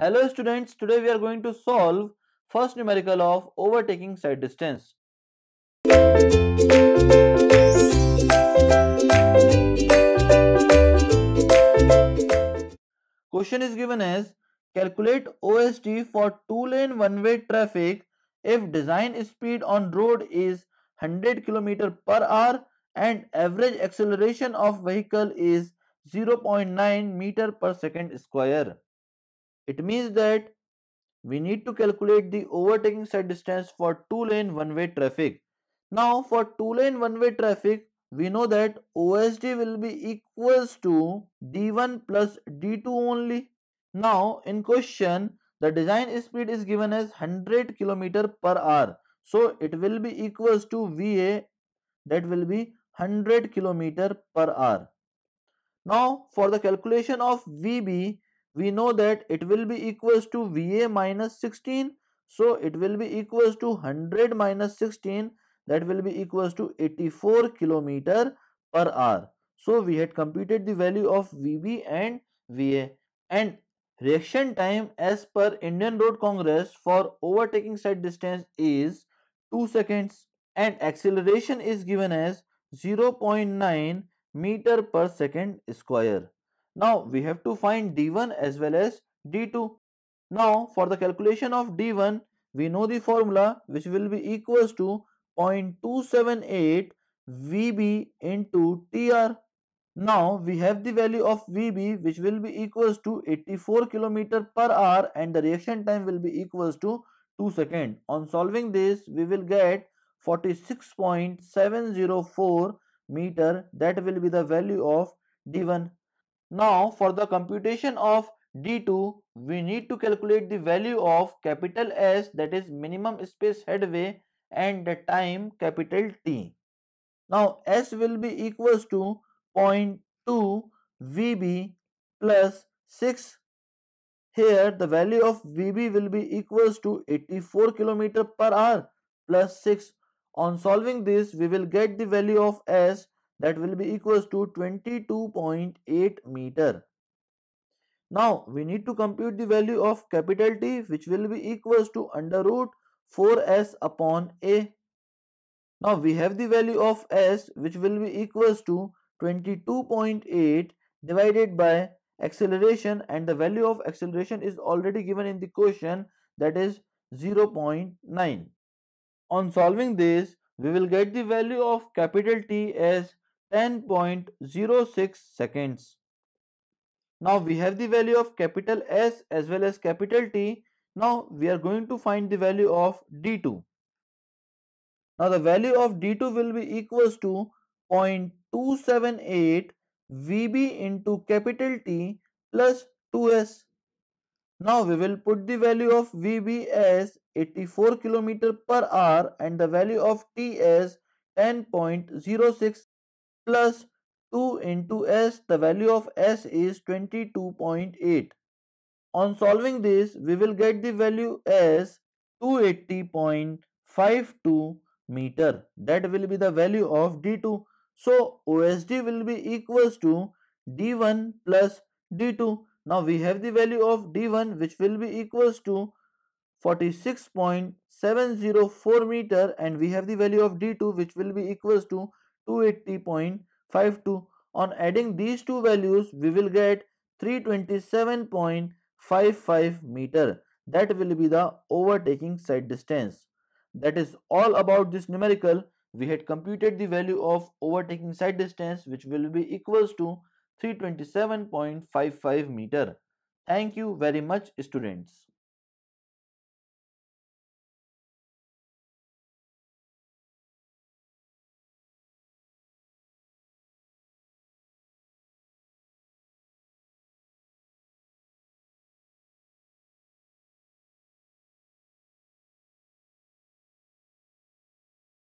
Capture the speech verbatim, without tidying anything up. Hello students, today we are going to solve first numerical of overtaking sight distance. Question is given as calculate O S D for two lane one-way traffic if design speed on road is one hundred kilometers per hour and average acceleration of vehicle is zero point nine meters per second squared. It means that we need to calculate the overtaking sight distance for two lane one-way traffic. Now for two lane one-way traffic, we know that O S D will be equals to D one plus D two only. Now in question, the design speed is given as one hundred kilometers per hour. So it will be equals to V A, that will be one hundred kilometers per hour. Now for the calculation of V B, we know that it will be equals to V A minus sixteen. So it will be equals to one hundred minus sixteen, that will be equals to eighty-four kilometers per hour. So we had computed the value of V B and V A. And reaction time as per Indian Road Congress for overtaking sight distance is two seconds. And acceleration is given as zero point nine meters per second squared. Now we have to find D one as well as D two. Now for the calculation of D one, we know the formula, which will be equals to zero point two seven eight V B into T R. Now we have the value of V B, which will be equals to eighty-four kilometers per hour and the reaction time will be equals to two seconds. On solving this, we will get forty-six point seven zero four meters, that will be the value of D one. Now for the computation of D two, we need to calculate the value of capital S, that is minimum space headway, and the time capital T. Now S will be equals to zero point two V B plus six. Here the value of V B will be equals to eighty-four kilometers per hour plus six. On solving this, we will get the value of S, that will be equals to twenty-two point eight meters. Now we need to compute the value of capital T, which will be equals to under root four S upon A. Now we have the value of S, which will be equals to twenty-two point eight divided by acceleration, and the value of acceleration is already given in the question, that is zero point nine. On solving this, we will get the value of capital T as ten point zero six seconds. Now we have the value of capital S as well as capital T. Now we are going to find the value of D two. Now the value of D two will be equals to zero point two seven eight V B into capital T plus two S. Now we will put the value of V B as eighty-four kilometers per hour and the value of T as ten point zero six plus two into S. The value of S is twenty-two point eight. On solving this, we will get the value as two hundred eighty point five two meters. That will be the value of D two. So O S D will be equals to D one plus D two. Now we have the value of D one, which will be equals to forty-six point seven zero four meters, and we have the value of D two, which will be equals to two hundred eighty point five two. On adding these two values, we will get three hundred twenty-seven point five five meters. That will be the overtaking sight distance. That is all about this numerical. We had computed the value of overtaking sight distance, which will be equals to three hundred twenty-seven point five five meters. Thank you very much, students.